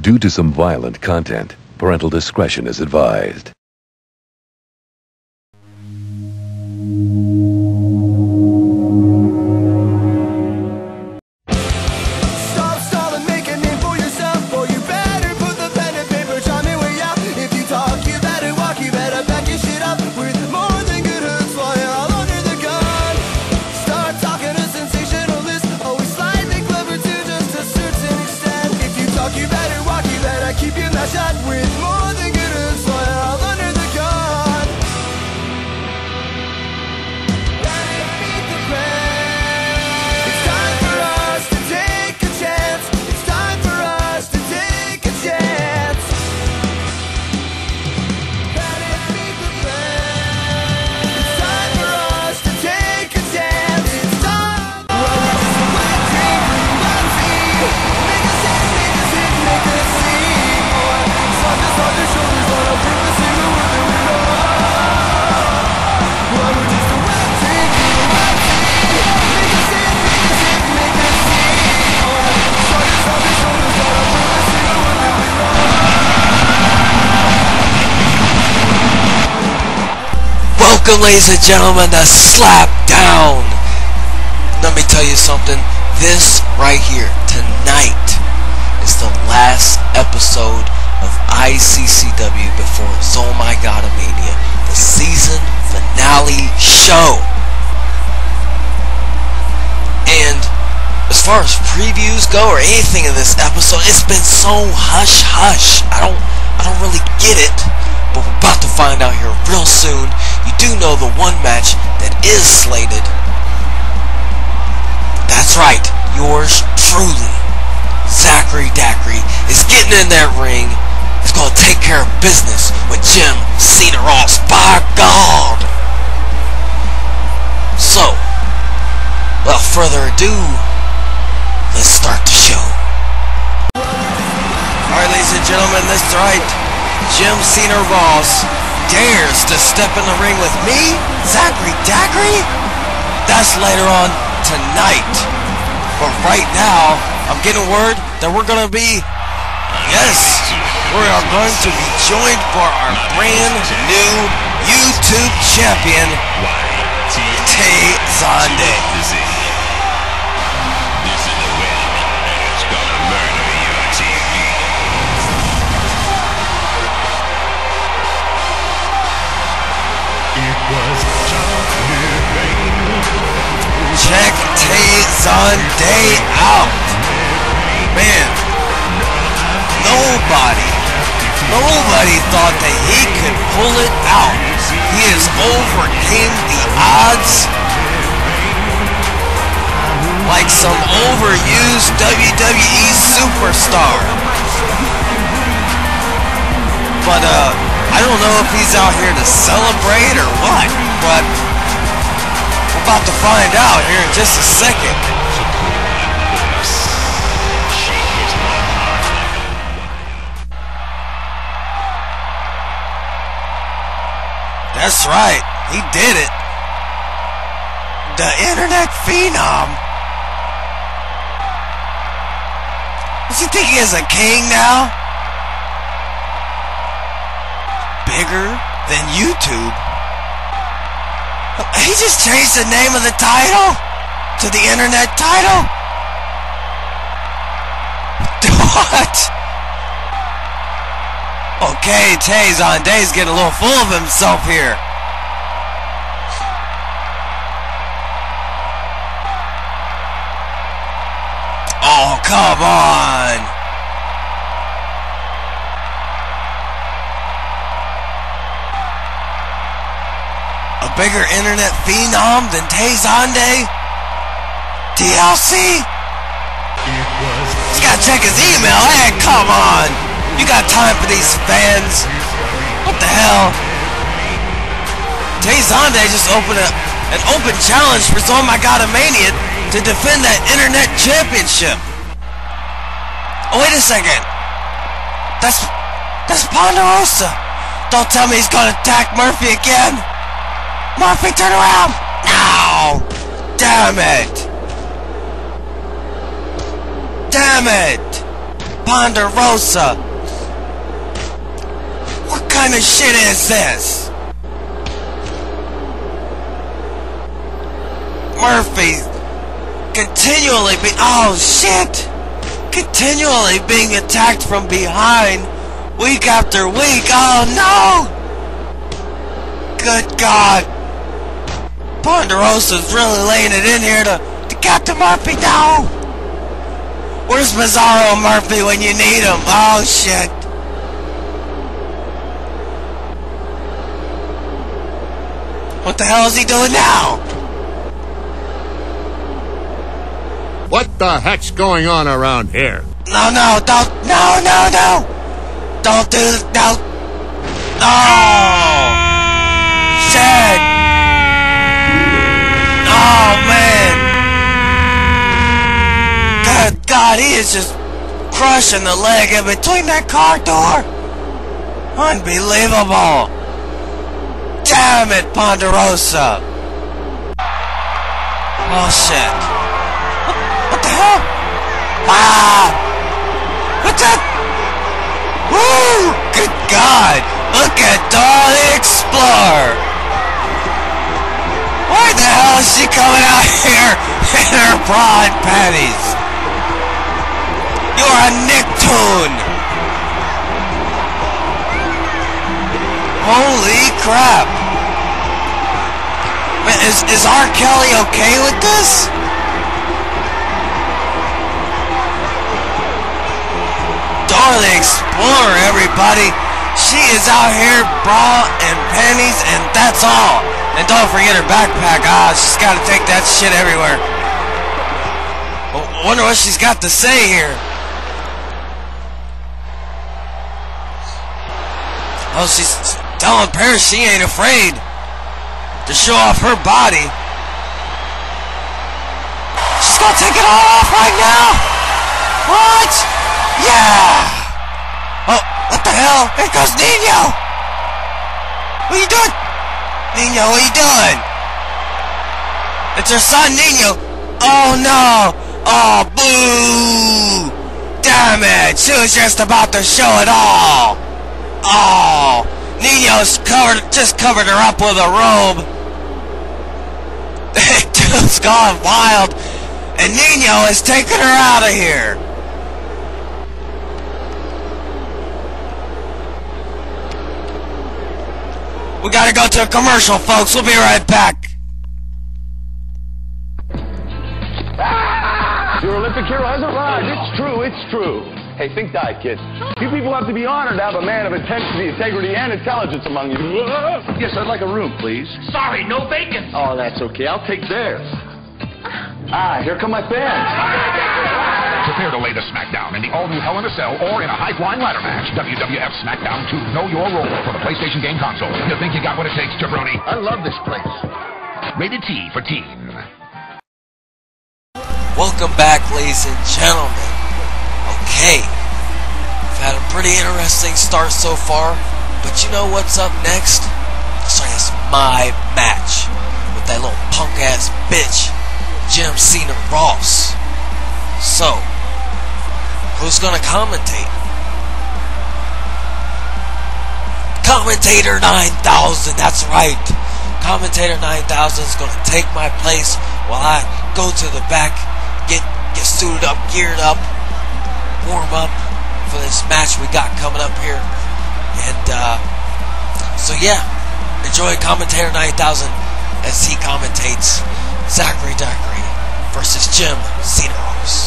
Due to some violent content, parental discretion is advised. Welcome, ladies and gentlemen, to Slapdown. Let me tell you something. This right here, tonight, is the last episode of ICCW before Zomagodamania, the season finale show. And as far as previews go or anything in this episode, it's been so hush-hush. I don't really get it, but we're about to find out here real soon. You do know the one match that is slated. That's right, yours truly, Zachary Dacri, is getting in that ring. It's going to take care of business with Jim Cena Ross. By God! So, without further ado, let's start the show. Alright, ladies and gentlemen, that's right, Jim Cena Ross dares to step in the ring with me, Zachary Dacri? That's later on tonight. But right now, I'm getting word that we're going to be, yes, we are going to be joined by our brand new YouTube champion, Tay Zonday. Check Tay Zonday out. Man, nobody thought that he could pull it out. He has overcame the odds like some overused WWE superstar. But I don't know if he's out here to celebrate or what, but we're about to find out here in just a second. That's right, he did it. The internet phenom. Does he think he is a king now? Bigger than YouTube. He just changed the name of the title to the internet title. What? Okay, Tay Zonday's getting a little full of himself here. Oh, come on. Bigger internet phenom than Tay Zonday? DLC? You gotta check his email. Hey, come on! You got time for these fans? What the hell? Tay Zonday just opened an open challenge for Zomagodamania to defend that internet championship. Oh, wait a second. That's Ponderosa. Don't tell me he's gonna attack Murphy again! Murphy, turn around! No! Damn it! Damn it! Ponderosa! What kind of shit is this? Murphy continually be- oh shit! Continually being attacked from behind week after week. Oh no! Good God! Ponderosa's really laying it in here to get to Murphy. No! Where's Mizarro and Murphy when you need him? Oh shit! What the hell is he doing now? What the heck's going on around here? No, no, don't, no, no, no! Don't do, no! Oh! Shit! Oh, man! Good God, he is just crushing the leg in between that car door! Unbelievable! Damn it, Ponderosa! Oh, shit. Wow! What's that? Woo! Good God! Look at Dora the Explorer! Why the hell is she coming out here in her bra and panties? You're a Nicktoon! Holy crap! Man, is R. Kelly okay with this? Dora the Explorer, everybody. She is out here, bra and panties, and that's all. And don't forget her backpack. Ah, she's got to take that shit everywhere. I wonder what she's got to say here. Oh, she's telling Paris she ain't afraid to show off her body. She's gonna take it all off right now. What? Yeah! Oh, what the hell? Here goes Nino! What are you doing? Nino, what are you doing? It's your son, Nino! Oh, no! Oh, boo! Damn it! She was just about to show it all! Oh! Nino's just covered her up with a robe! Dude's gone wild! And Nino is taking her out of here! We gotta go to a commercial, folks. We'll be right back. Your Olympic hero has arrived. It's true, it's true. Hey, think die, kid. You people have to be honored to have a man of intensity, integrity, and intelligence among you. Yes, I'd like a room, please. Sorry, no bacon. Oh, that's okay. I'll take theirs. Ah, here come my fans. Prepare to lay the smackdown in the all-new Hell in a Cell or in a high-flying ladder match. WWF Smackdown 2. Know your role for the PlayStation game console. You think you got what it takes, jabroni? I love this place. Rated T for teen. Welcome back, ladies and gentlemen. Okay. We've had a pretty interesting start so far, but you know what's up next? So it's my match with that little punk-ass bitch, Jim Cena Ross. So, who's gonna commentate? Commentator 9000, that's right. Commentator 9000 is gonna take my place while I go to the back, get suited up, geared up, warm up for this match we got coming up here. And so yeah, enjoy Commentator 9000 as he commentates Zachary Dacri versus Jim Cena Ross.